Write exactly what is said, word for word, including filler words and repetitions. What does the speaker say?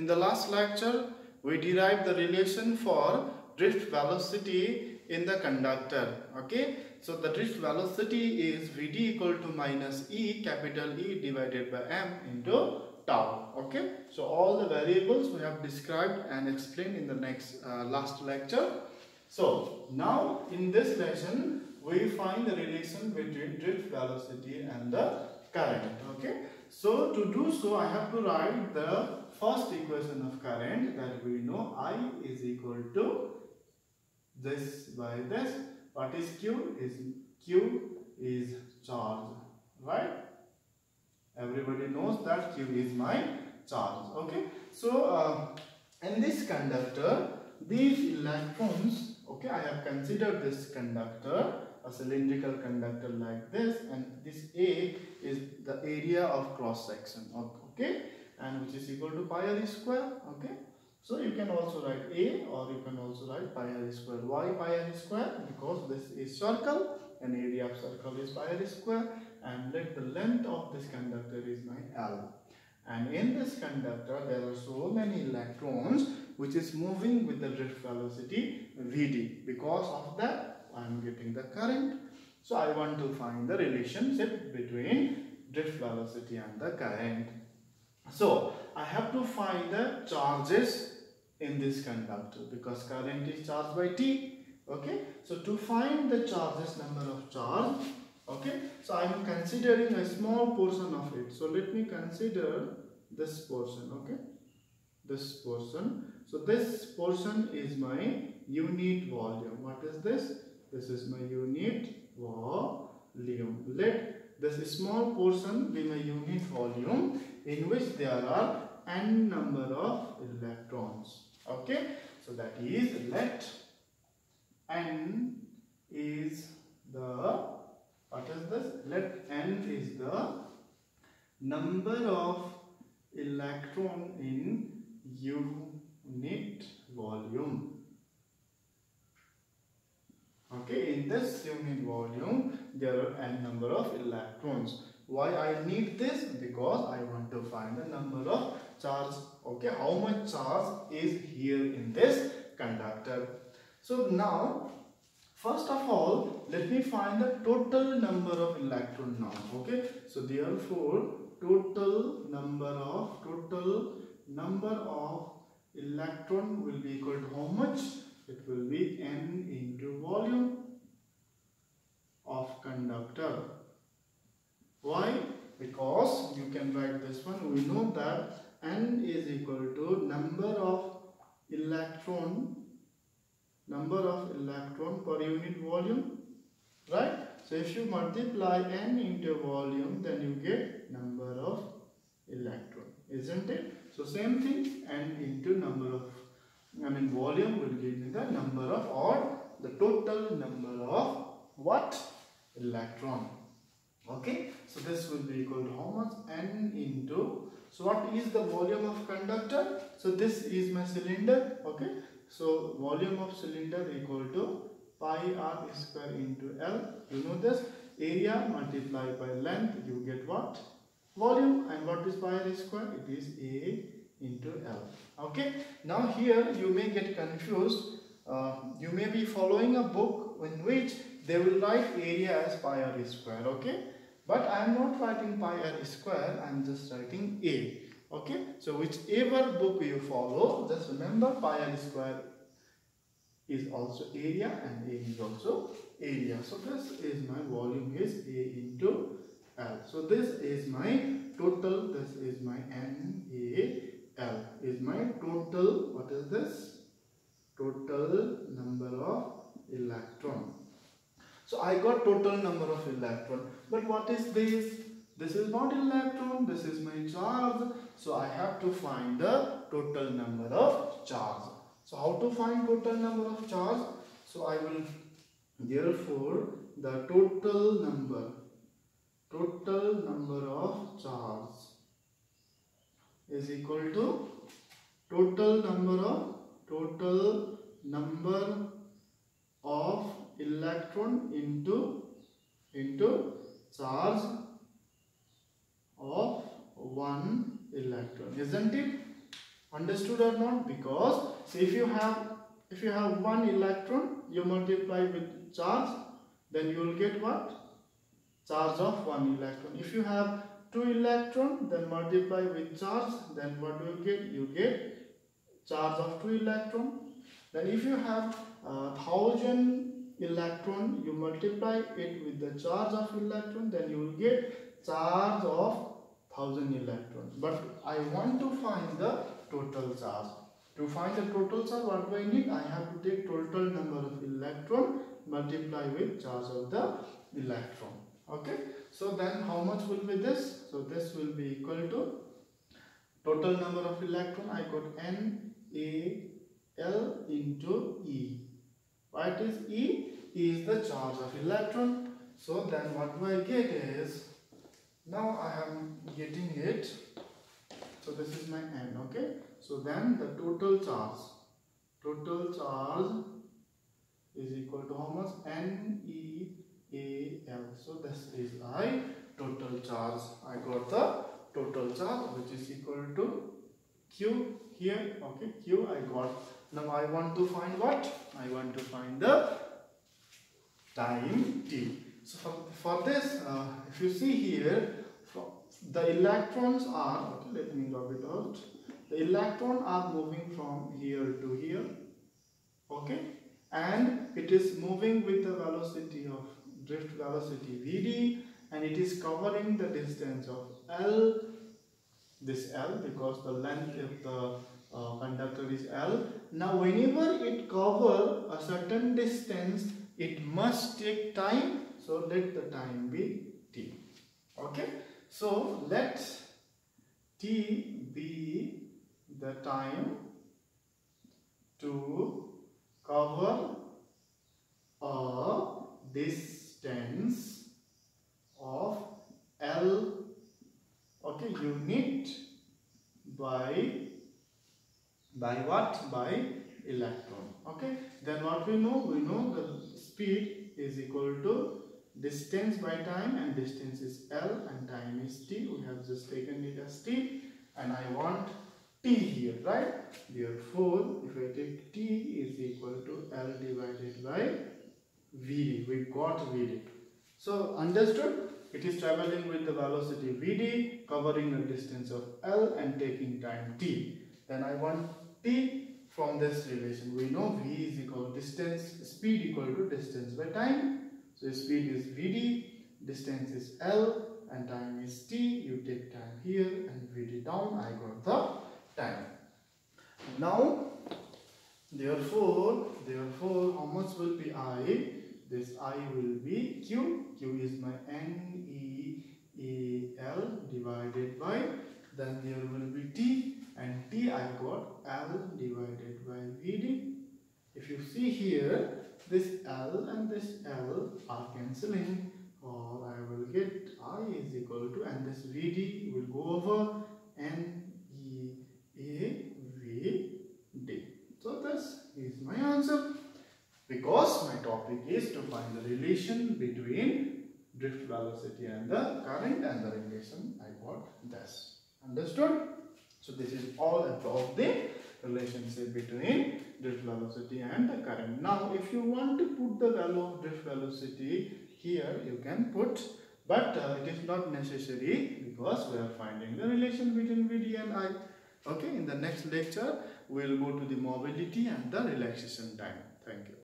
In the last lecture, we derived the relation for drift velocity in the conductor. Okay, so the drift velocity is Vd equal to minus E capital E divided by m into tau. Okay, so all the variables we have described and explained in the next uh, last lecture. So now in this lesson we find the relation between drift velocity and the current. Okay, so to do so I have to write the first equation of current that we know. I is equal to this by this. What is Q? Is Q is charge, right? Everybody knows that Q is my charge. Okay, so uh, in this conductor, these electrons, okay, I have considered this conductor a cylindrical conductor like this, and this A is the area of cross section. Okay, and which is equal to pi r square. Okay, so you can also write A, or you can also write pi r square. Why pi r square? Because this is circle, and area of circle is pi r square, and let the length of this conductor is my L. And in this conductor there are so many electrons which is moving with the drift velocity Vd. Because of that I am getting the current. So I want to find the relationship between drift velocity and the current. So I have to find the charges in this conductor because current is charged by T. Okay, so to find the charges, number of charge, okay, so I am considering a small portion of it. So let me consider this portion. Okay, this portion. So this portion is my unit volume. What is this? This is my unit volume. Let this small portion be my unit volume, in which there are n number of electrons. Okay, so that is let n is the, what is this? Let n is the number of electron in unit volume. Okay, in this unit volume there are n number of electrons. Why I need this? Because I want to find the number of charge. Okay, how much charge is here in this conductor. So now, first of all, let me find the total number of electron now. Okay, so therefore total number of total number of electron will be equal to how much? It will be n into volume of conductor. Why? Because you can write this one. We know that n is equal to number of electron, number of electron per unit volume, right? So if you multiply n into volume, then you get number of electron, isn't it? So same thing, n into number of, I mean volume will give me the number of, or the total number of what? Electron. Okay, so this will be equal to how much? N into, so what is the volume of conductor? So this is my cylinder. Okay, so volume of cylinder equal to pi r square into L. You know this, area multiplied by length, you get what? Volume. And what is pi r square? It is A into L. Okay, now here you may get confused. Uh, you may be following a book in which they will write area as pi r square. Okay, but I am not writing pi r square, I am just writing A. Okay, so whichever book you follow, just remember pi r square is also area and A is also area. So this is my volume is A into L. So this is my total, this is my N A L is my total, what is this? Total number of electron. So I got total number of electron, but what is this? This is not electron, this is my charge. So I have to find the total number of charge. So how to find total number of charge? So I will, therefore the total number, total number of charge is equal to total number of, total number of electron into, into charge of one electron, isn't it? Understood or not? Because see, if you have if you have one electron, you multiply with charge, then you will get what? Charge of one electron. If you have two electron, then multiply with charge, then what do you get? You get charge of two electron. Then if you have uh, thousand electron, you multiply it with the charge of electron, then you will get charge of thousand electron. But I want to find the total charge. To find the total charge, what do I need? I have to take total number of electron multiply with charge of the electron. Okay, so then how much will be this? So this will be equal to total number of electron. I got N A L into E. What is E? E is the charge of electron. So then what do I get is, now I am getting it. So this is my N, okay? So then the total charge, total charge is equal to how much? N E A L. So this is I total charge. I got the total charge, which is equal to Q here, okay? Q I got. Now I want to find what? I want to find the time t. So for, for this, uh, if you see here, for the electrons are, okay, let me drop it out. The electrons are moving from here to here, okay? And it is moving with the velocity of drift velocity v d, and it is covering the distance of L, this L, because the length of the uh, conductor is L. Now whenever it covers a certain distance, it must take time. So let the time be t, okay? So let t be the time to cover a distance of L, okay, unit by by what? By electron, okay? Then what we know? We know the speed is equal to distance by time, and distance is L and time is t. We have just taken it as t, and I want t here, right? Therefore, if I take t is equal to L divided by v d, we got v d. So understood? It is traveling with the velocity v d, covering a distance of L and taking time t. Then I want t. From this relation, we know v is equal to distance, speed equal to distance by time. So speed is v d, distance is L, and time is t. You take time here and v d down. I got the time. Now, therefore, therefore, how much will be I? This I will be Q. Q is my N E A L divided by. Then there will be t, and t I got L divided by v d. If you see here, this L and this L are cancelling, or I will get I is equal to, and this v d will go over N E A V D. So this is my answer, because my topic is to find the relation between drift velocity and the current, and the relation I got this. Understood? So this is all about the relationship between drift velocity and the current. Now if you want to put the value of drift velocity here, you can put, but uh, it is not necessary, because we are finding the relation between v d and I. Okay, in the next lecture we will go to the mobility and the relaxation time. Thank you.